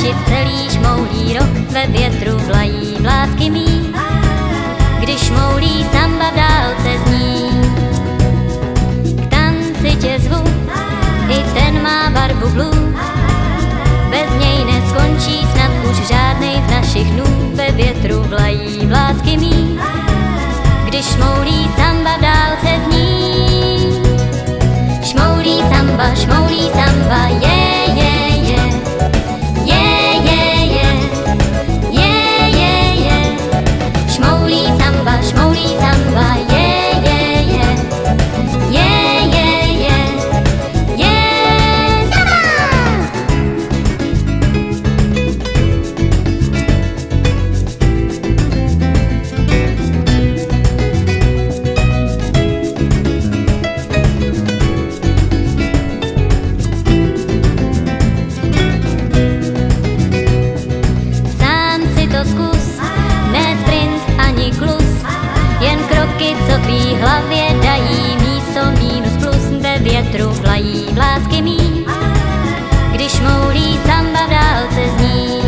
Žít celý šmoulí rok, ve větru vlají vlásky mý, když šmoulí samba v dálce zní. K tanci tě zvu, i ten má barvu blue, bez něj neskončí snad už žádnej z našich dnů. Ve větru vlají vlásky mý, když šmoulí samba v dálce zní. Šmoulí samba, je, je. Šmoulí samba, je, samba! Sám si to zkus, ne sprint ani klus, jen kroky, co tvý hlavě dají místo mínus plus. Ve větru vlají vlásky mý, když šmoulí samba v dálce zní.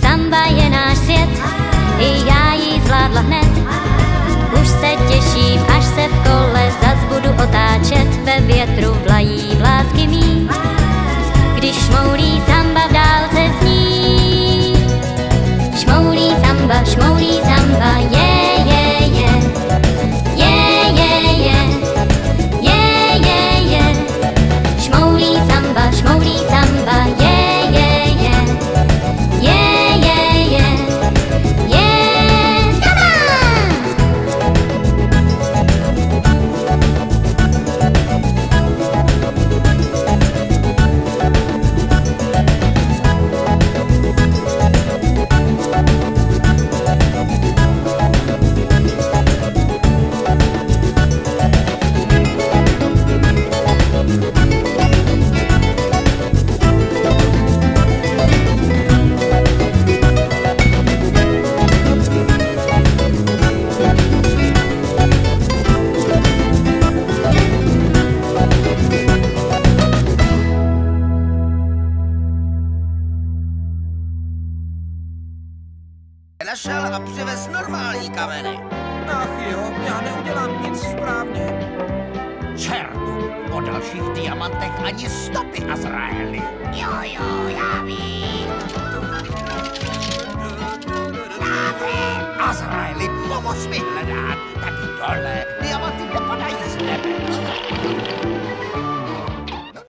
Samba je náš svět, i já ji zvládla hned, už se těším, až se v kole zas budu otáčet. Ve větru vlají vlásky mý, když šmoulí samba v dálce zní. Šmoulí samba, našel a přivez normální kameny. Ach jo, já neudělám nic správně. Čertu, o dalších diamantech ani stopy, Azraeli. Jo, já vím. Azraeli, pomož mi hledat. Taky tohle diamanty nepadají z nebe.